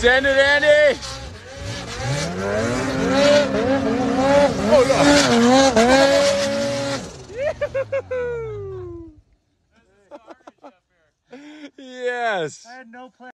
Send it, Andy! Oh, no. Yes. I had no plan.